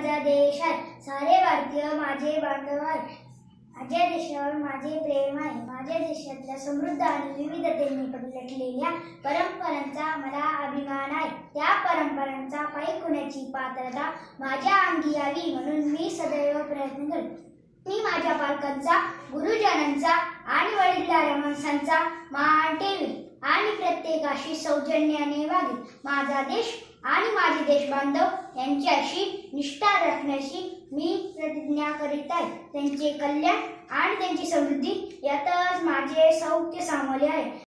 माझा देशात सारे भारतीय माझे बांधव आहेत। माझ्या देशावर माझे प्रेम आहे। माझ्या देशातल्या समृद्ध आणि विविधतेने पडलेल्या परंपरांचा मला अभिमान आहे। त्या परंपरांचा पायी होण्याची पात्रता माझ्या अंगी यावी म्हणून मी सदैव प्रयत्न करतो। मी माझ्या पालकांचा, गुरुजनांचा आणि वडीलधाऱ्या माणसांचा मान ठेवी आणि प्रत्येकाशी सौजन्याने वागेल। माझा देश आणि माझे देशबांधव यांच्याशी निष्ठा राखण्याची मी प्रतिज्ञा करीत आहे। त्यांचे कल्याण आणि त्यांची समृद्धी यातच माझे सौख्य सामावले आहे।